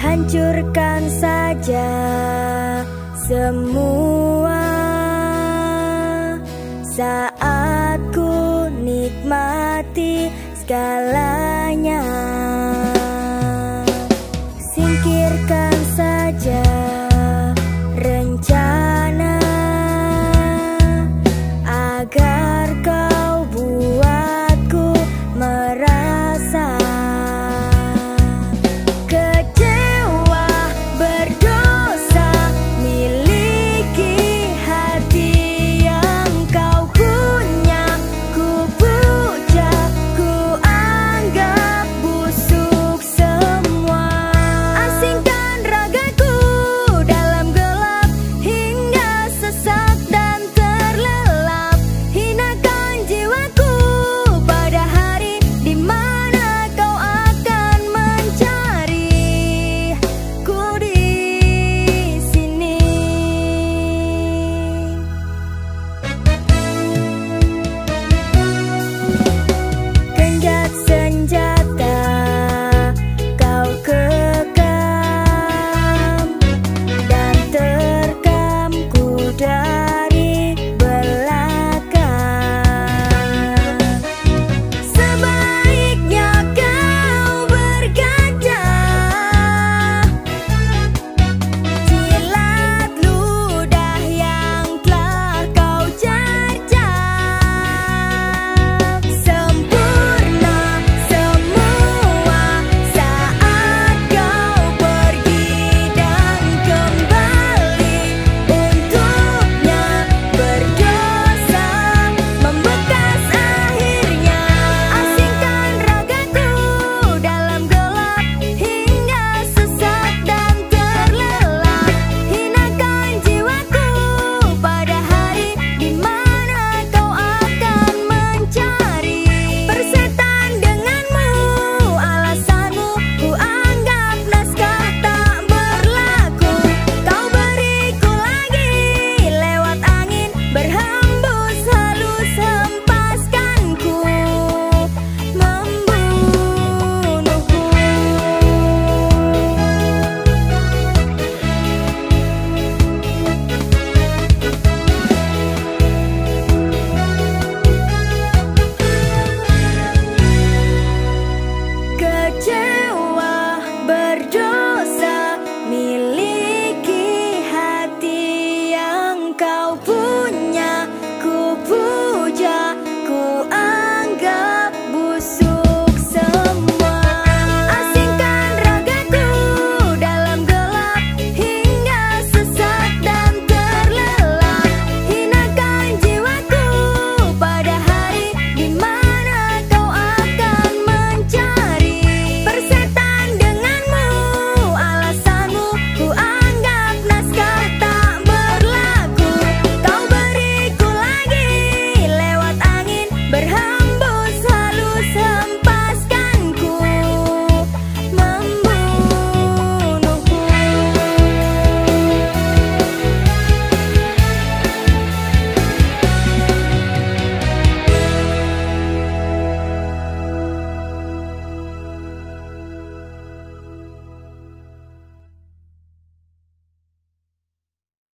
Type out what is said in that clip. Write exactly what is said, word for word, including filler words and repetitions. hancurkan saja semua saat ku nikmati segalanya.